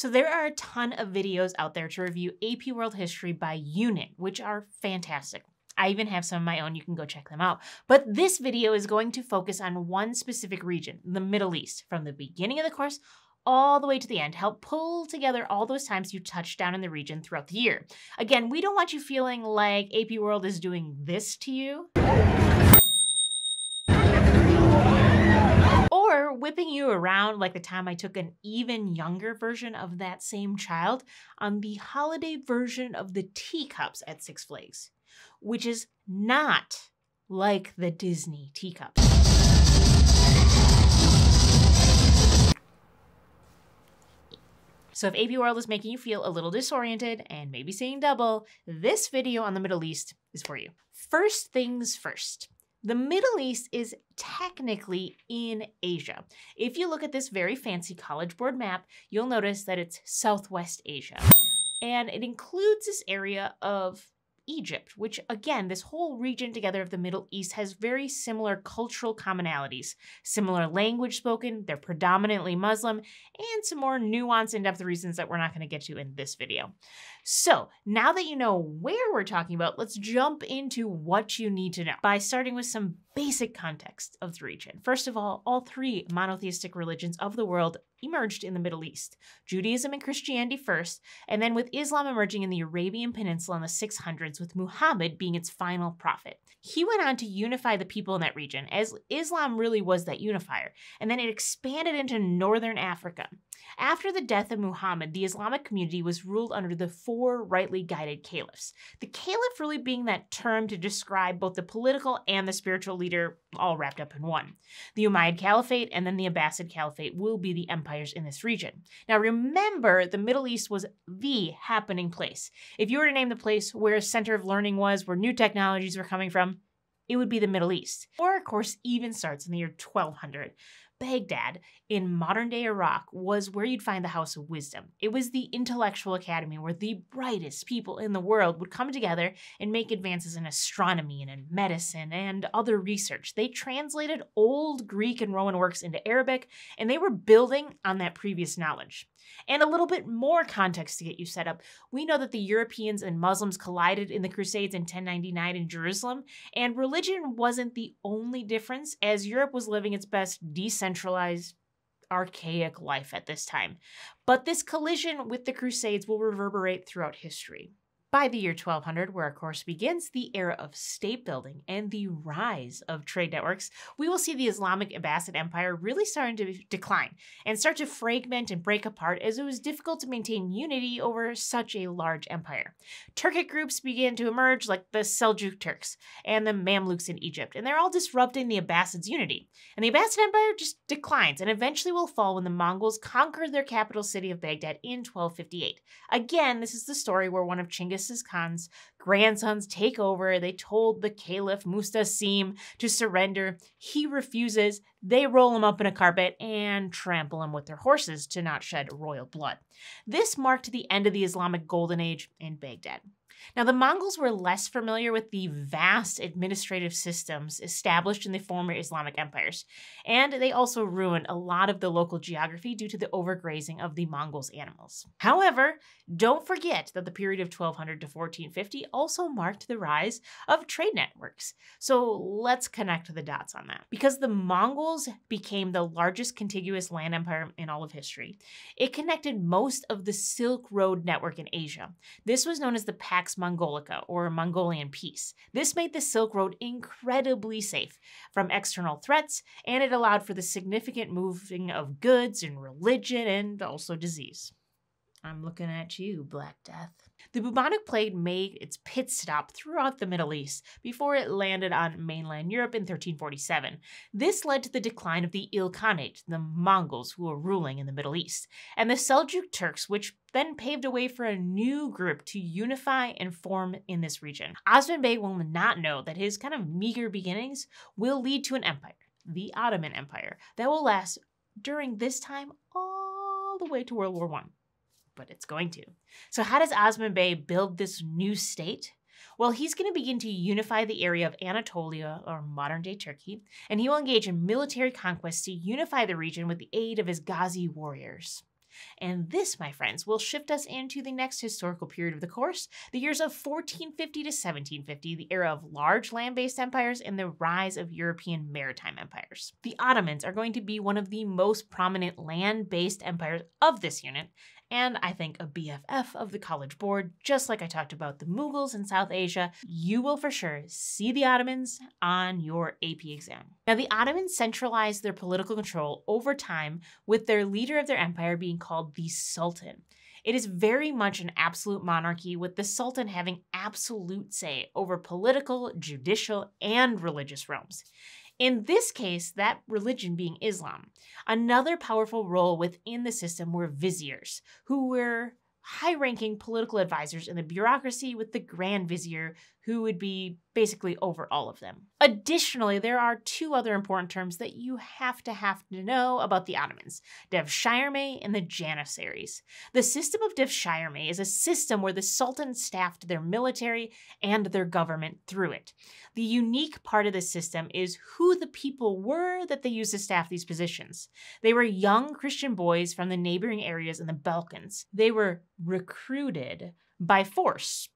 So there are a ton of videos out there to review AP World History by unit, which are fantastic. I even have some of my own, you can go check them out. But this video is going to focus on one specific region, the Middle East, from the beginning of the course all the way to the end, help pull together all those times you touched down in the region throughout the year. Again, we don't want you feeling like AP World is doing this to you, or whipping you around like the time I took an even younger version of that same child on the holiday version of the teacups at Six Flags, which is not like the Disney teacups. So if AP World is making you feel a little disoriented and maybe seeing double, this video on the Middle East is for you. First things first. The Middle East is technically in Asia. If you look at this very fancy College Board map, you'll notice that it's Southwest Asia. And it includes this area of Egypt, which again, this whole region together of the Middle East has very similar cultural commonalities, similar language spoken, they're predominantly Muslim, and some more nuanced in-depth reasons that we're not going to get to in this video. So now that you know where we're talking about, let's jump into what you need to know by starting with some basic context of the region. First of all three monotheistic religions of the world emerged in the Middle East, Judaism and Christianity first, and then with Islam emerging in the Arabian Peninsula in the 600s with Muhammad being its final prophet. He went on to unify the people in that region, as Islam really was that unifier, and then it expanded into northern Africa. After the death of Muhammad, the Islamic community was ruled under the four rightly guided caliphs. The caliph really being that term to describe both the political and the spiritual leader all wrapped up in one. The Umayyad Caliphate and then the Abbasid Caliphate will be the empires in this region. Now remember, the Middle East was the happening place. If you were to name the place where a center of learning was, where new technologies were coming from, it would be the Middle East. Or, of course, even starts in the year 1200. Baghdad in modern-day Iraq was where you'd find the House of Wisdom. It was the intellectual academy where the brightest people in the world would come together and make advances in astronomy and in medicine and other research. They translated old Greek and Roman works into Arabic, and they were building on that previous knowledge. And a little bit more context to get you set up. We know that the Europeans and Muslims collided in the Crusades in 1099 in Jerusalem, and religion wasn't the only difference, as Europe was living its best decentralized, archaic life at this time. But this collision with the Crusades will reverberate throughout history. By the year 1200, where our course begins, the era of state building and the rise of trade networks, we will see the Islamic Abbasid Empire really starting to decline and start to fragment and break apart, as it was difficult to maintain unity over such a large empire. Turkic groups began to emerge, like the Seljuk Turks and the Mamluks in Egypt, and they're all disrupting the Abbasids' unity. And the Abbasid Empire just declines and eventually will fall when the Mongols conquer their capital city of Baghdad in 1258. Again, this is the story where one of Genghis Khan's grandsons take over. They told the Caliph Mustasim to surrender. He refuses. They roll him up in a carpet and trample him with their horses to not shed royal blood. This marked the end of the Islamic Golden Age in Baghdad. Now, the Mongols were less familiar with the vast administrative systems established in the former Islamic empires, and they also ruined a lot of the local geography due to the overgrazing of the Mongols' animals. However, don't forget that the period of 1200 to 1450 also marked the rise of trade networks. So let's connect the dots on that. Because the Mongols became the largest contiguous land empire in all of history, it connected most of the Silk Road network in Asia. This was known as the Pax Mongolica, or Mongolian peace. This made the Silk Road incredibly safe from external threats, and it allowed for the significant moving of goods and religion and also disease. I'm looking at you, Black Death. The bubonic plague made its pit stop throughout the Middle East before it landed on mainland Europe in 1347. This led to the decline of the Ilkhanate, the Mongols who were ruling in the Middle East, and the Seljuk Turks, which then paved a way for a new group to unify and form in this region. Osman Bey will not know that his kind of meager beginnings will lead to an empire, the Ottoman Empire, that will last during this time all the way to World War I. But it's going to. So how does Osman Bey build this new state? Well, he's going to begin to unify the area of Anatolia, or modern-day Turkey, and he will engage in military conquests to unify the region with the aid of his Ghazi warriors. And this, my friends, will shift us into the next historical period of the course, the years of 1450 to 1750, the era of large land-based empires and the rise of European maritime empires. The Ottomans are going to be one of the most prominent land-based empires of this unit, and I think a BFF of the College Board, just like I talked about the Mughals in South Asia, you will for sure see the Ottomans on your AP exam. Now, the Ottomans centralized their political control over time, with their leader of their empire being called the Sultan. It is very much an absolute monarchy, with the Sultan having absolute say over political, judicial, and religious realms. In this case, that religion being Islam. Another powerful role within the system were viziers, who were high-ranking political advisors in the bureaucracy, with the Grand Vizier, who would be basically over all of them. Additionally, there are two other important terms that you have to know about the Ottomans: Devşirme and the Janissaries. The system of Devşirme is a system where the Sultan staffed their military and their government through it. The unique part of this system is who the people were that they used to staff these positions. They were young Christian boys from the neighboring areas in the Balkans. They were recruited by force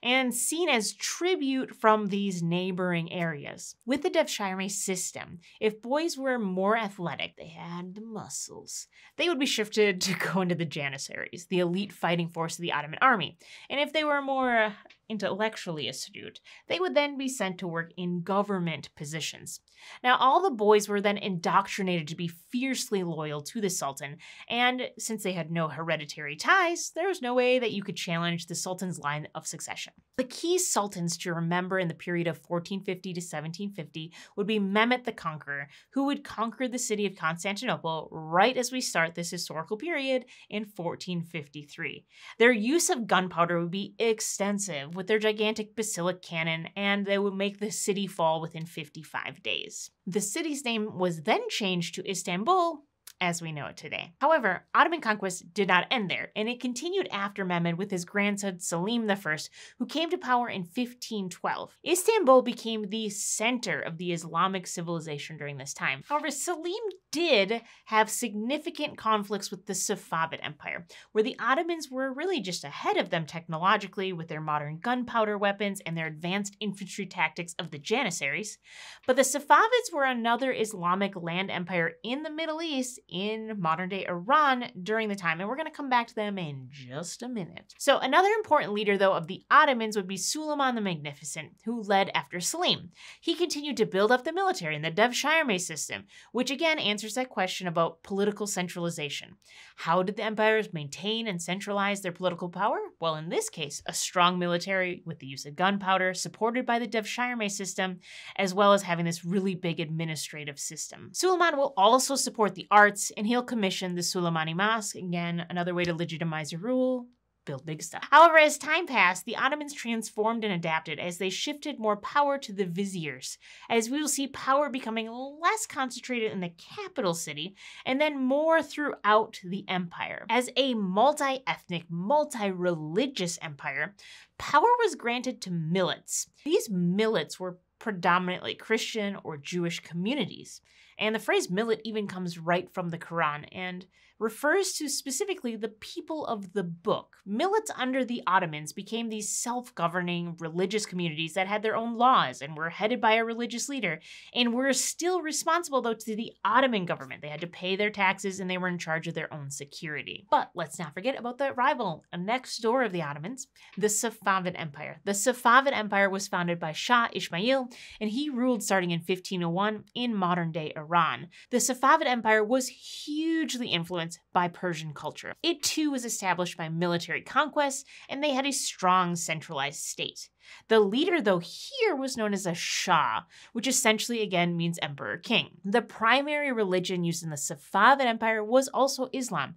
and seen as tribute from these neighboring areas. With the Devşirme system, if boys were more athletic, they had the muscles, they would be shifted to go into the Janissaries, the elite fighting force of the Ottoman army. And if they were more intellectually astute, they would then be sent to work in government positions. Now, all the boys were then indoctrinated to be fiercely loyal to the Sultan, and since they had no hereditary ties, there was no way that you could challenge the Sultan's line of succession. The key sultans to remember in the period of 1450 to 1750 would be Mehmet the Conqueror, who would conquer the city of Constantinople right as we start this historical period in 1453. Their use of gunpowder would be extensive, with their gigantic basilic cannon, and they would make the city fall within 55 days. The city's name was then changed to Istanbul, as we know it today. However, Ottoman conquest did not end there, and it continued after Mehmed with his grandson Selim I, who came to power in 1512. Istanbul became the center of the Islamic civilization during this time. However, Selim did have significant conflicts with the Safavid Empire, where the Ottomans were really just ahead of them technologically with their modern gunpowder weapons and their advanced infantry tactics of the Janissaries. But the Safavids were another Islamic land empire in the Middle East, in modern-day Iran during the time, and we're going to come back to them in just a minute. So another important leader, though, of the Ottomans would be Suleiman the Magnificent, who led after Selim. He continued to build up the military and the Devşirme system, which again answers that question about political centralization. How did the empires maintain and centralize their political power? Well, in this case, a strong military with the use of gunpowder, supported by the Devşirme system, as well as having this really big administrative system. Suleiman will also support the arts, and he'll commission the Suleimani Mosque, again, another way to legitimize your rule, build big stuff. However, as time passed, the Ottomans transformed and adapted as they shifted more power to the viziers, as we will see power becoming less concentrated in the capital city and then more throughout the empire. As a multi-ethnic, multi-religious empire, power was granted to millets. These millets were predominantly Christian or Jewish communities. And the phrase millet even comes right from the Quran and refers to specifically the people of the book. Millets under the Ottomans became these self-governing religious communities that had their own laws and were headed by a religious leader and were still responsible, though, to the Ottoman government. They had to pay their taxes and they were in charge of their own security. But let's not forget about the rival next door of the Ottomans, the Safavid Empire. The Safavid Empire was founded by Shah Ismail, and he ruled starting in 1501 in modern-day Iran. The Safavid Empire was hugely influenced by Persian culture. It too was established by military conquests, and they had a strong centralized state. The leader, though, here was known as a Shah, which essentially again means emperor king. The primary religion used in the Safavid Empire was also Islam,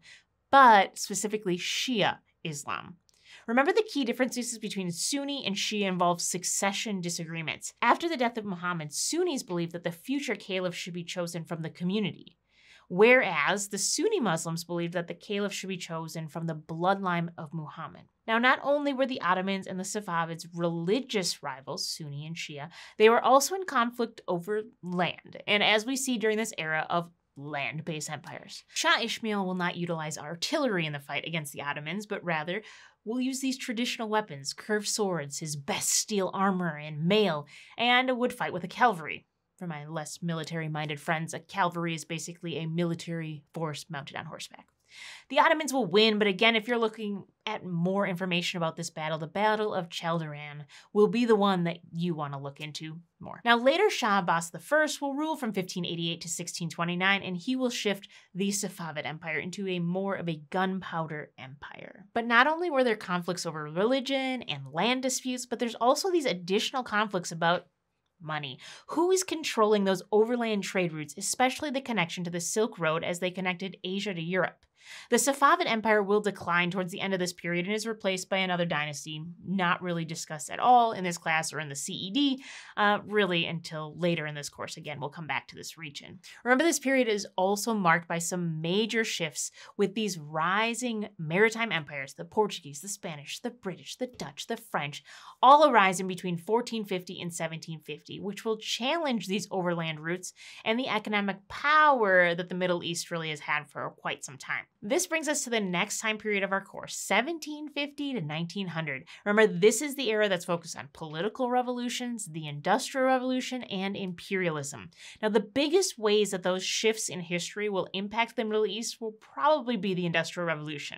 but specifically Shia Islam. Remember, the key differences between Sunni and Shia involve succession disagreements. After the death of Muhammad, Sunnis believed that the future caliph should be chosen from the community, whereas the Sunni Muslims believed that the caliph should be chosen from the bloodline of Muhammad. Now, not only were the Ottomans and the Safavids religious rivals, Sunni and Shia, they were also in conflict over land, and as we see during this era of land-based empires. Shah Ismail will not utilize artillery in the fight against the Ottomans, but rather will use these traditional weapons, curved swords, his best steel armor and mail, and would fight with a cavalry. For my less military-minded friends, a cavalry is basically a military force mounted on horseback. The Ottomans will win, but again, if you're looking at more information about this battle, the Battle of Çaldıran will be the one that you want to look into more. Now, later Shah Abbas I will rule from 1588 to 1629, and he will shift the Safavid Empire into a more of a gunpowder empire. But not only were there conflicts over religion and land disputes, but there's also these additional conflicts about money. Who is controlling those overland trade routes, especially the connection to the Silk Road as they connected Asia to Europe? The Safavid Empire will decline towards the end of this period and is replaced by another dynasty, not really discussed at all in this class or in the CED, really until later in this course. Again, we'll come back to this region. Remember, this period is also marked by some major shifts with these rising maritime empires, the Portuguese, the Spanish, the British, the Dutch, the French, all arise in between 1450 and 1750, which will challenge these overland routes and the economic power that the Middle East really has had for quite some time. This brings us to the next time period of our course, 1750 to 1900. Remember, this is the era that's focused on political revolutions, the Industrial Revolution, and imperialism. Now, the biggest ways that those shifts in history will impact the Middle East will probably be the Industrial Revolution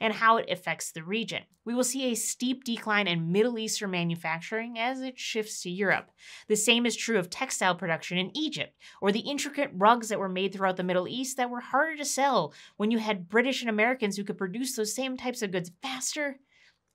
and how it affects the region. We will see a steep decline in Middle Eastern manufacturing as it shifts to Europe. The same is true of textile production in Egypt, or the intricate rugs that were made throughout the Middle East that were harder to sell when you had British and Americans who could produce those same types of goods faster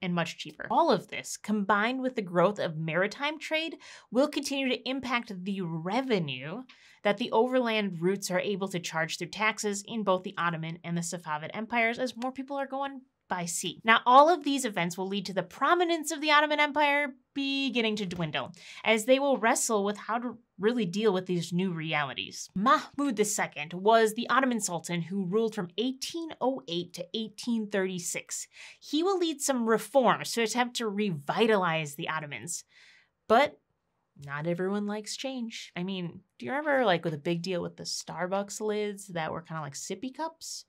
and much cheaper. All of this, combined with the growth of maritime trade, will continue to impact the revenue that the overland routes are able to charge through taxes in both the Ottoman and the Safavid empires as more people are going by sea. Now, all of these events will lead to the prominence of the Ottoman Empire beginning to dwindle, as they will wrestle with how to really deal with these new realities. Mahmud II was the Ottoman Sultan who ruled from 1808 to 1836. He will lead some reforms to attempt to revitalize the Ottomans, but not everyone likes change. I mean, do you remember like with a big deal with the Starbucks lids that were kind of like sippy cups?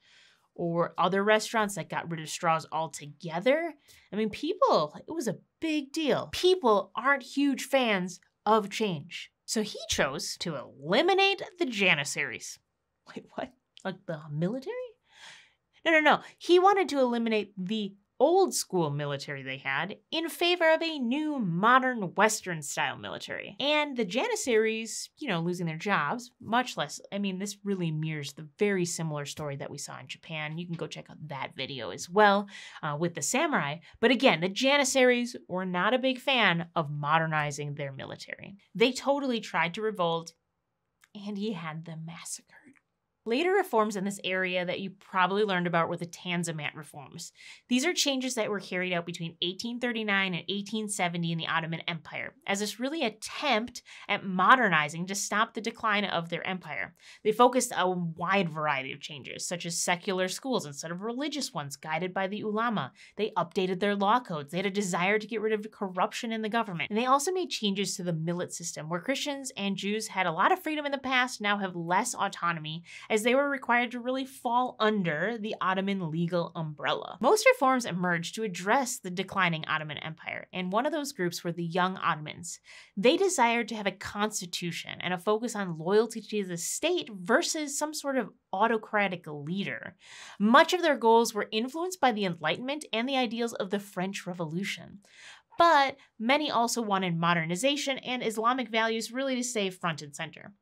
Or other restaurants that got rid of straws altogether? I mean, people, it was a big deal. People aren't huge fans of change. So he chose to eliminate the Janissaries. Wait, what? Like the military? No. He wanted to eliminate the old school military they had in favor of a new modern Western style military. And the Janissaries, you know, losing their jobs, much less, I mean, this really mirrors the very similar story that we saw in Japan. You can go check out that video as well with the samurai. But again, the Janissaries were not a big fan of modernizing their military. They totally tried to revolt, and he had them massacred. Later reforms in this area that you probably learned about were the Tanzimat reforms. These are changes that were carried out between 1839 and 1870 in the Ottoman Empire, as this really attempt at modernizing to stop the decline of their empire. They focused on a wide variety of changes, such as secular schools instead of religious ones guided by the ulama. They updated their law codes. They had a desire to get rid of corruption in the government. And they also made changes to the millet system, where Christians and Jews had a lot of freedom in the past, now have less autonomy, as they were required to really fall under the Ottoman legal umbrella. Most reforms emerged to address the declining Ottoman Empire, and one of those groups were the Young Ottomans. They desired to have a constitution and a focus on loyalty to the state versus some sort of autocratic leader. Much of their goals were influenced by the Enlightenment and the ideals of the French Revolution. But many also wanted modernization and Islamic values really to stay front and center.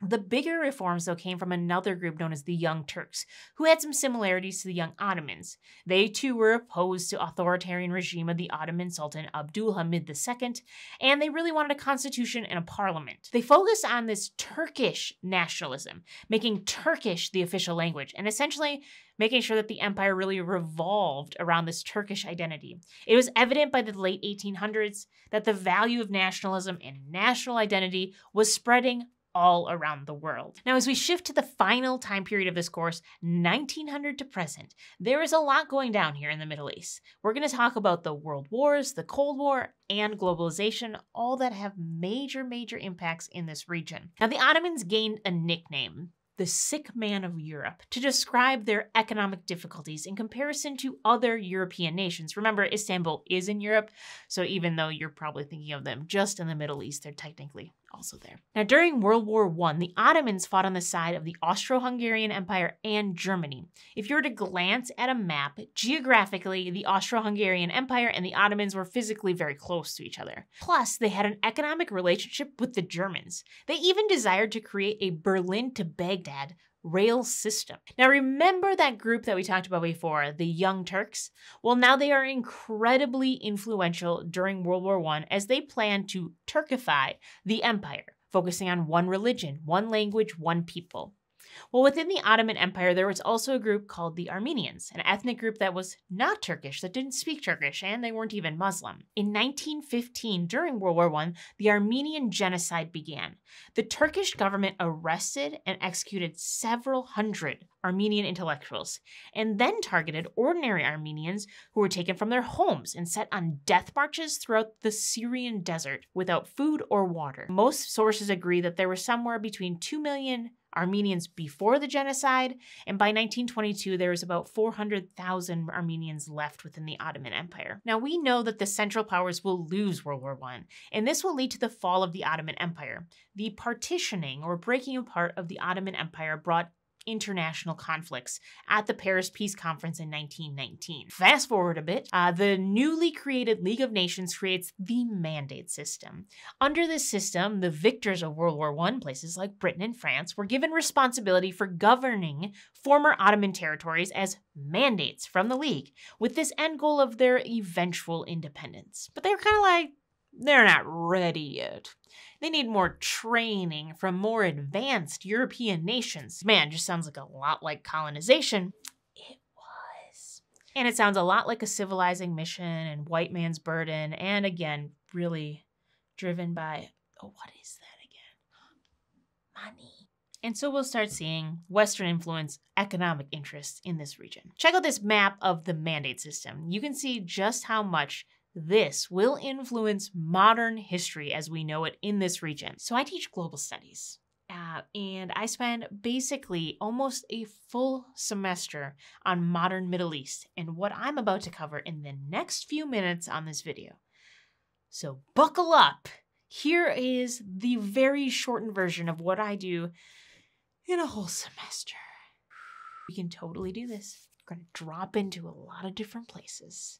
The bigger reforms, though, came from another group known as the Young Turks, who had some similarities to the Young Ottomans. They, too, were opposed to the authoritarian regime of the Ottoman Sultan Abdülhamid II, and they really wanted a constitution and a parliament. They focused on this Turkish nationalism, making Turkish the official language, and essentially making sure that the empire really revolved around this Turkish identity. It was evident by the late 1800s that the value of nationalism and national identity was spreading all around the world. Now, as we shift to the final time period of this course, 1900 to present, there is a lot going down here in the Middle East. We're going to talk about the world wars, the Cold War, and globalization, all that have major impacts in this region. Now, the Ottomans gained a nickname the sick man of Europe, to describe their economic difficulties in comparison to other European nations. Remember, Istanbul is in Europe, so even though you're probably thinking of them just in the Middle East, they're technically also there. Now, during World War I, the Ottomans fought on the side of the Austro-Hungarian Empire and Germany. If you were to glance at a map, geographically, the Austro-Hungarian Empire and the Ottomans were physically very close to each other. Plus, they had an economic relationship with the Germans. They even desired to create a Berlin to Baghdad rail system. Now, remember that group that we talked about before, the Young Turks? Well, now they are incredibly influential during World War I as they plan to Turkify the empire, focusing on one religion, one language, one people. Well, within the Ottoman Empire, there was also a group called the Armenians, an ethnic group that was not Turkish, that didn't speak Turkish, and they weren't even Muslim. In 1915, during World War I, the Armenian genocide began. The Turkish government arrested and executed several hundred Armenian intellectuals, and then targeted ordinary Armenians who were taken from their homes and set on death marches throughout the Syrian desert without food or water. Most sources agree that there were somewhere between 2 million Armenians before the genocide, and by 1922, there was about 400,000 Armenians left within the Ottoman Empire. Now, we know that the Central Powers will lose World War I, and this will lead to the fall of the Ottoman Empire. The partitioning or breaking apart of the Ottoman Empire brought international conflicts at the Paris Peace Conference in 1919. Fast forward a bit, the newly created League of Nations creates the Mandate System. Under this system, the victors of World War I, places like Britain and France, were given responsibility for governing former Ottoman territories as mandates from the League, with this end goal of their eventual independence. But they were kind of like, they're not ready yet. They need more training from more advanced European nations. Man, just sounds like a lot like colonization. It was. And it sounds a lot like a civilizing mission and white man's burden. And again, really driven by, oh, what is that again? Money. And so we'll start seeing Western influence, economic interests in this region. Check out this map of the Mandate System. You can see just how much this will influence modern history as we know it in this region. So I teach global studies, and I spend basically almost a full semester on modern Middle East and what I'm about to cover in the next few minutes on this video. So buckle up. Here is the very shortened version of what I do in a whole semester. We can totally do this. We're going to drop into a lot of different places.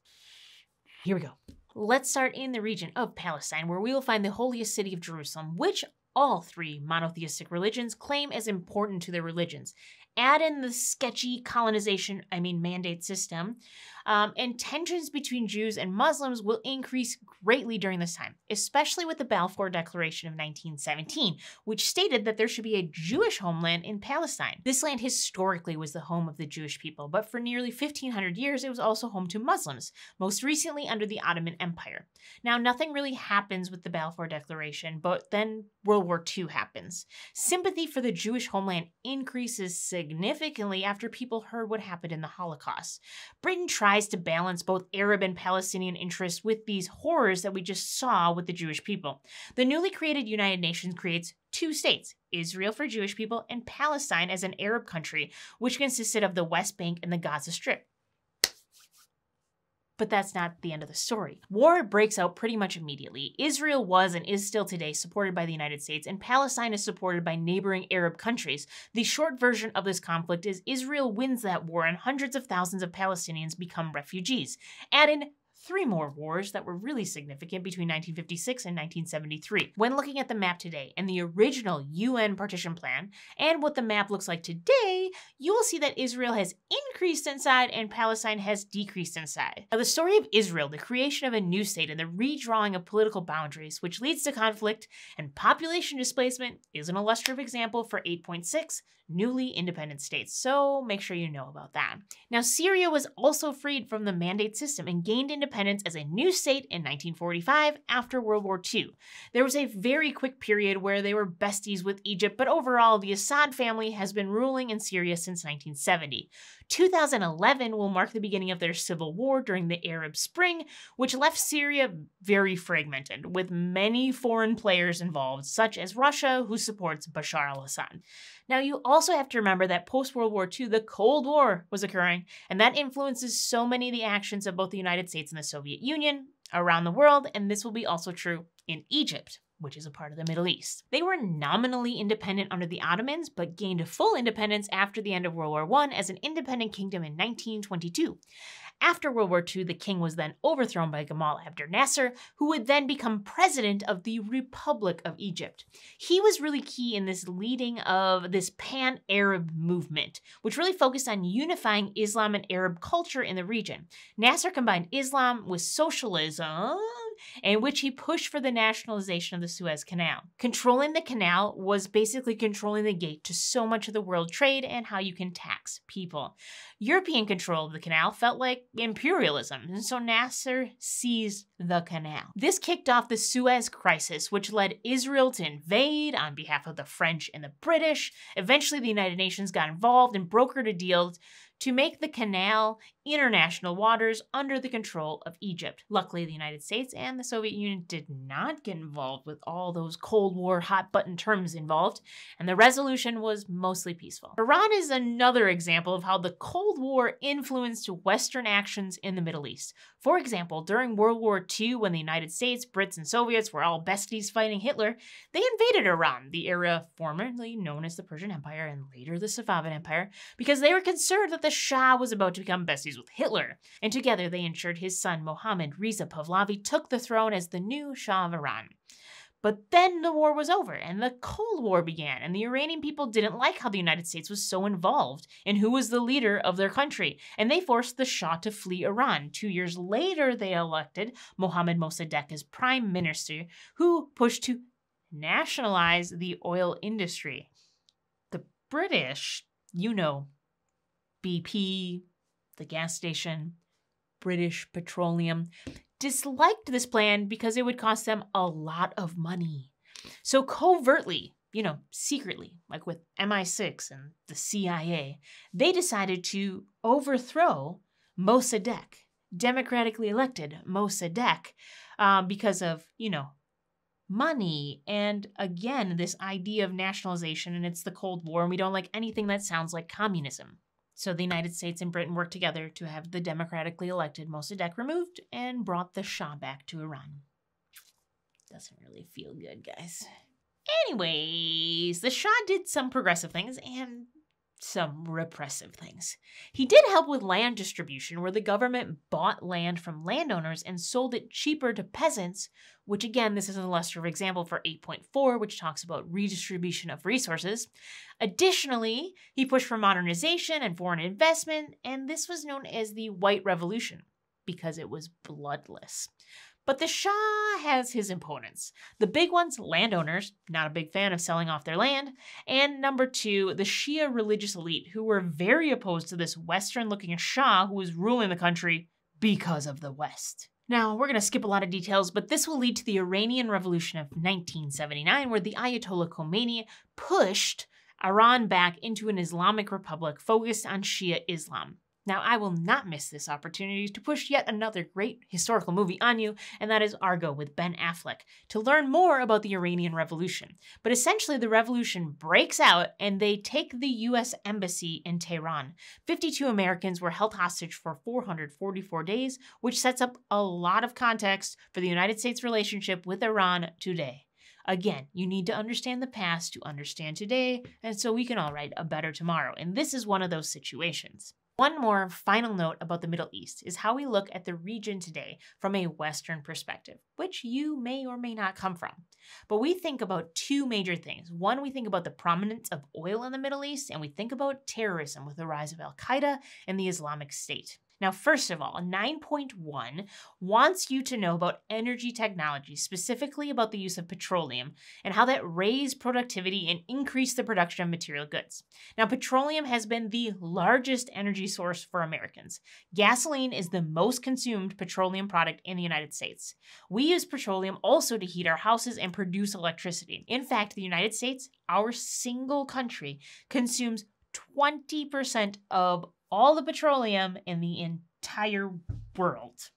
Here we go. Let's start in the region of Palestine, where we will find the holiest city of Jerusalem, which all three monotheistic religions claim as important to their religions. Add in the sketchy colonization, mandate system, and tensions between Jews and Muslims will increase greatly during this time, especially with the Balfour Declaration of 1917, which stated that there should be a Jewish homeland in Palestine. This land historically was the home of the Jewish people, but for nearly 1,500 years, it was also home to Muslims, most recently under the Ottoman Empire. Now, nothing really happens with the Balfour Declaration, but then World War II happens. Sympathy for the Jewish homeland increases significantly after people heard what happened in the Holocaust. Britain tries to balance both Arab and Palestinian interests with these horrors that we just saw with the Jewish people. The newly created United Nations creates two states, Israel for Jewish people and Palestine as an Arab country, which consisted of the West Bank and the Gaza Strip. But that's not the end of the story. War breaks out pretty much immediately. Israel was and is still today supported by the United States, and Palestine is supported by neighboring Arab countries. The short version of this conflict is Israel wins that war and hundreds of thousands of Palestinians become refugees. Add in three more wars that were really significant between 1956 and 1973. When looking at the map today and the original UN partition plan and what the map looks like today, you will see that Israel has increased in size and Palestine has decreased in size. Now, the story of Israel, the creation of a new state and the redrawing of political boundaries, which leads to conflict and population displacement, is an illustrative example for 8.6 newly independent states. So make sure you know about that. Now, Syria was also freed from the mandate system and gained independence as a new state in 1945 after World War II. There was a very quick period where they were besties with Egypt, but overall the Assad family has been ruling in Syria since 1970. 2011 will mark the beginning of their civil war during the Arab Spring, which left Syria very fragmented, with many foreign players involved, such as Russia, who supports Bashar al-Assad. Now, you also have to remember that post-World War II, the Cold War was occurring, and that influences so many of the actions of both the United States and the Soviet Union around the world, and this will be also true in Egypt, which is a part of the Middle East. They were nominally independent under the Ottomans, but gained full independence after the end of World War I as an independent kingdom in 1922. After World War II, the king was then overthrown by Gamal Abdel Nasser, who would then become president of the Republic of Egypt. He was really key in this leading of this pan-Arab movement, which really focused on unifying Islam and Arab culture in the region. Nasser combined Islam with socialism, in which he pushed for the nationalization of the Suez Canal. Controlling the canal was basically controlling the gate to so much of the world trade and how you can tax people. European control of the canal felt like imperialism, and so Nasser seized the canal. This kicked off the Suez Crisis, which led Israel to invade on behalf of the French and the British. Eventually, the United Nations got involved and brokered a deal to make the canal international waters under the control of Egypt. Luckily, the United States and the Soviet Union did not get involved with all those Cold War hot-button terms involved, and the resolution was mostly peaceful. Iran is another example of how the Cold War influenced Western actions in the Middle East. For example, during World War II, when the United States, Brits, and Soviets were all besties fighting Hitler, they invaded Iran, the area formerly known as the Persian Empire and later the Safavid Empire, because they were concerned that the Shah was about to become besties with Hitler, and together they ensured his son Mohammad Reza Pahlavi took the throne as the new Shah of Iran. But then the war was over, and the Cold War began, and the Iranian people didn't like how the United States was so involved in who was the leader of their country, and they forced the Shah to flee Iran. 2 years later, they elected Mohammad Mossadegh as prime minister, who pushed to nationalize the oil industry. The British, you know, BP, the gas station, British Petroleum, disliked this plan because it would cost them a lot of money. So covertly, you know, secretly, like with MI6 and the CIA, they decided to overthrow Mossadegh, democratically elected Mossadegh, because of, you know, money, and again, this idea of nationalization, and it's the Cold War, and we don't like anything that sounds like communism. So the United States and Britain worked together to have the democratically elected Mossadegh removed and brought the Shah back to Iran. Doesn't really feel good, guys. Anyways, the Shah did some progressive things and some repressive things. He did help with land distribution, where the government bought land from landowners and sold it cheaper to peasants, which again, this is an illustrative example for 8.4, which talks about redistribution of resources. Additionally, he pushed for modernization and foreign investment, and this was known as the White Revolution because it was bloodless. But the Shah has his opponents. The big ones, landowners, not a big fan of selling off their land. And number two, the Shia religious elite, who were very opposed to this Western-looking Shah who was ruling the country because of the West. Now, we're going to skip a lot of details, but this will lead to the Iranian Revolution of 1979, where the Ayatollah Khomeini pushed Iran back into an Islamic republic focused on Shia Islam. Now, I will not miss this opportunity to push yet another great historical movie on you, and that is Argo with Ben Affleck, to learn more about the Iranian Revolution. But essentially, the revolution breaks out, and they take the U.S. embassy in Tehran. 52 Americans were held hostage for 444 days, which sets up a lot of context for the United States' relationship with Iran today. Again, you need to understand the past to understand today, and so we can all write a better tomorrow. And this is one of those situations. One more final note about the Middle East is how we look at the region today from a Western perspective, which you may or may not come from. But we think about two major things. One, we think about the prominence of oil in the Middle East, and we think about terrorism with the rise of Al-Qaeda and the Islamic State. Now, first of all, 9.1 wants you to know about energy technology, specifically about the use of petroleum and how that raised productivity and increased the production of material goods. Now, petroleum has been the largest energy source for Americans. Gasoline is the most consumed petroleum product in the United States. We use petroleum also to heat our houses and produce electricity. In fact, the United States, our single country, consumes 20% of all the petroleum in the entire world.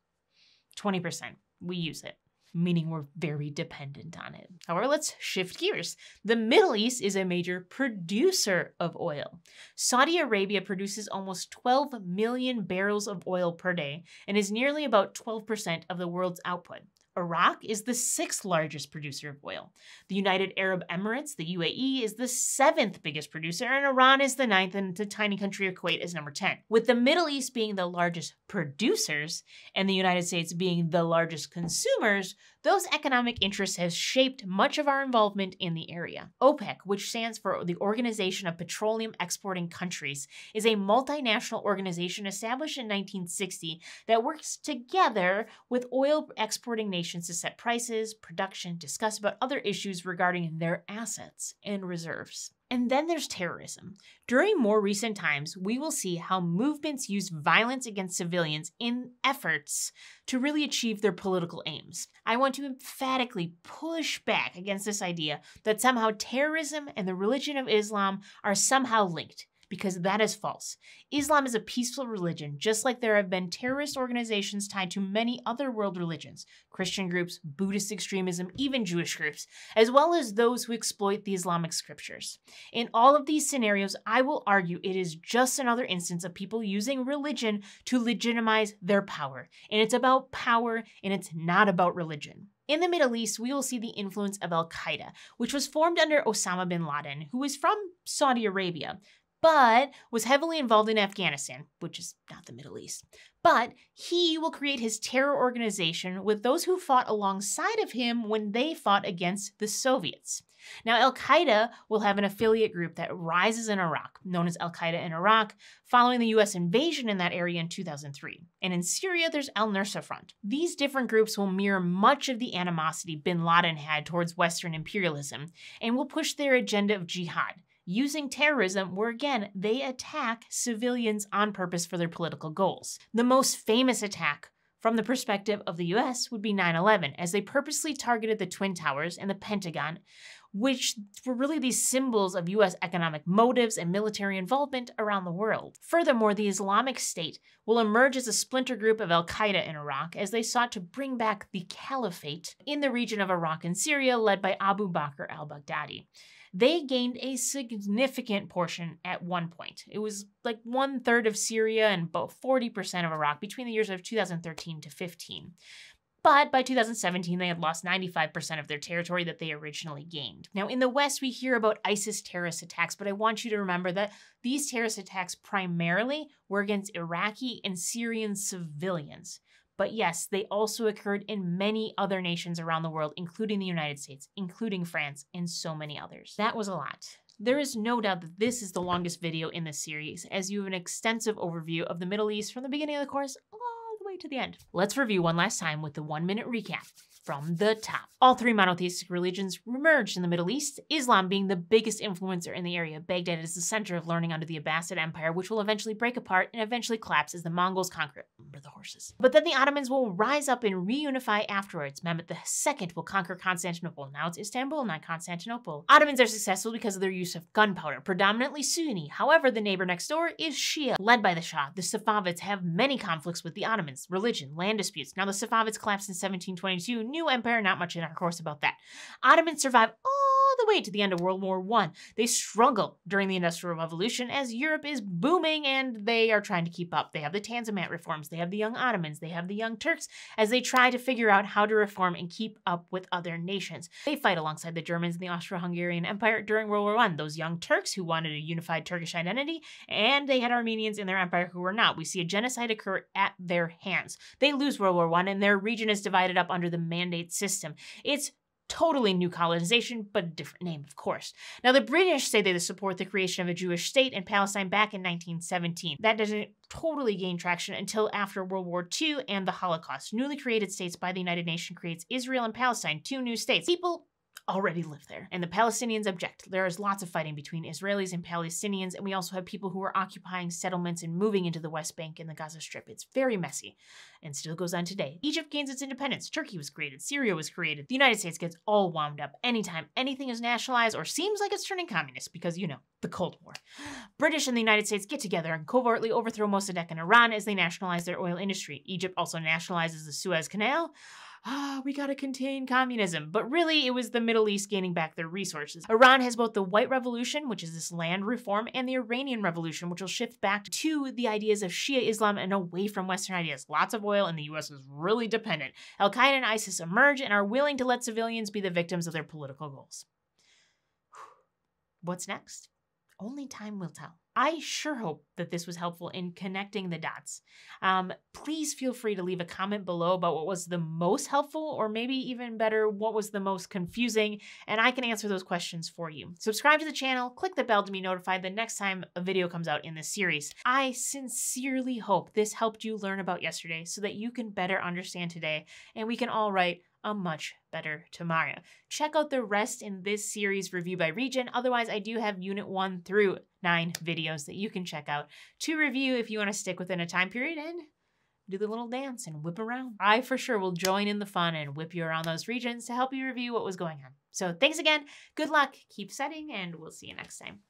20%. We use it, meaning we're very dependent on it. However, let's shift gears. The Middle East is a major producer of oil. Saudi Arabia produces almost 12 million barrels of oil per day and is nearly about 12% of the world's output. Iraq is the 6th largest producer of oil. The United Arab Emirates, the UAE, is the 7th biggest producer, and Iran is the 9th, and the tiny country of Kuwait is number 10. With the Middle East being the largest producers and the United States being the largest consumers, those economic interests have shaped much of our involvement in the area. OPEC, which stands for the Organization of Petroleum Exporting Countries, is a multinational organization established in 1960 that works together with oil exporting nations to set prices, production, discuss about other issues regarding their assets and reserves. And then there's terrorism. During more recent times, we will see how movements use violence against civilians in efforts to really achieve their political aims. I want to emphatically push back against this idea that somehow terrorism and the religion of Islam are somehow linked, because that is false. Islam is a peaceful religion, just like there have been terrorist organizations tied to many other world religions, Christian groups, Buddhist extremism, even Jewish groups, as well as those who exploit the Islamic scriptures. In all of these scenarios, I will argue it is just another instance of people using religion to legitimize their power. And it's about power, and it's not about religion. In the Middle East, we will see the influence of Al-Qaeda, which was formed under Osama bin Laden, who is from Saudi Arabia, but was heavily involved in Afghanistan, which is not the Middle East. But he will create his terror organization with those who fought alongside of him when they fought against the Soviets. Now, Al-Qaeda will have an affiliate group that rises in Iraq, known as Al-Qaeda in Iraq, following the US invasion in that area in 2003. And in Syria, there's Al-Nusra Front. These different groups will mirror much of the animosity bin Laden had towards Western imperialism and will push their agenda of jihad, using terrorism where, again, they attack civilians on purpose for their political goals. The most famous attack from the perspective of the US would be 9/11, as they purposely targeted the Twin Towers and the Pentagon, which were really these symbols of US economic motives and military involvement around the world. Furthermore, the Islamic State will emerge as a splinter group of Al-Qaeda in Iraq as they sought to bring back the caliphate in the region of Iraq and Syria, led by Abu Bakr al-Baghdadi. They gained a significant portion at one point. It was like 1/3 of Syria and about 40% of Iraq between the years of 2013 to 15. But by 2017, they had lost 95% of their territory that they originally gained. Now, in the West, we hear about ISIS terrorist attacks, but I want you to remember that these terrorist attacks primarily were against Iraqi and Syrian civilians. But yes, they also occurred in many other nations around the world, including the United States, including France, and so many others. That was a lot. There is no doubt that this is the longest video in this series, as you have an extensive overview of the Middle East from the beginning of the course all the way to the end. Let's review one last time with the 1-minute recap from the top. All three monotheistic religions emerged in the Middle East, Islam being the biggest influencer in the area. Baghdad is the center of learning under the Abbasid Empire, which will eventually break apart and eventually collapse as the Mongols conquer it. Remember the horses. But then the Ottomans will rise up and reunify afterwards. Mehmed II will conquer Constantinople. Now it's Istanbul, not Constantinople. Ottomans are successful because of their use of gunpowder, predominantly Sunni. However, the neighbor next door is Shia, led by the Shah. The Safavids have many conflicts with the Ottomans, religion, land disputes. Now the Safavids collapsed in 1722, new empire, not much in our course about that. Ottomans survive all the way to the end of World War I. They struggle during the Industrial Revolution as Europe is booming and they are trying to keep up. They have the Tanzimat reforms, they have the Young Ottomans, they have the Young Turks as they try to figure out how to reform and keep up with other nations. They fight alongside the Germans in the Austro-Hungarian Empire during World War I, those Young Turks who wanted a unified Turkish identity, and they had Armenians in their empire who were not. We see a genocide occur at their hands. They lose World War I and their region is divided up under the Mandate System. It's totally new colonization, but a different name, of course. Now, the British say they support the creation of a Jewish state in Palestine back in 1917. That doesn't totally gain traction until after World War II and the Holocaust. Newly created states by the United Nations creates Israel and Palestine, two new states. People already live there. And the Palestinians object. There is lots of fighting between Israelis and Palestinians, and we also have people who are occupying settlements and moving into the West Bank and the Gaza Strip. It's very messy and still goes on today. Egypt gains its independence. Turkey was created. Syria was created. The United States gets all wound up anytime anything is nationalized or seems like it's turning communist because, you know, the Cold War. British and the United States get together and covertly overthrow Mossadegh and Iran as they nationalize their oil industry. Egypt also nationalizes the Suez Canal. We gotta contain communism. But really, it was the Middle East gaining back their resources. Iran has both the White Revolution, which is this land reform, and the Iranian Revolution, which will shift back to the ideas of Shia Islam and away from Western ideas. Lots of oil, and the US was really dependent. Al-Qaeda and ISIS emerge and are willing to let civilians be the victims of their political goals. What's next? Only time will tell. I sure hope that this was helpful in connecting the dots. Please feel free to leave a comment below about what was the most helpful, or maybe even better, what was the most confusing, and I can answer those questions for you. Subscribe to the channel, click the bell to be notified the next time a video comes out in this series. I sincerely hope this helped you learn about yesterday so that you can better understand today, and we can all write a much better tomorrow. Check out the rest in this series review by region. Otherwise, I do have Unit 1 through 9 videos that you can check out to review if you want to stick within a time period and do the little dance and whip around. I for sure will join in the fun and whip you around those regions to help you review what was going on. So thanks again. Good luck. Keep setting, and we'll see you next time.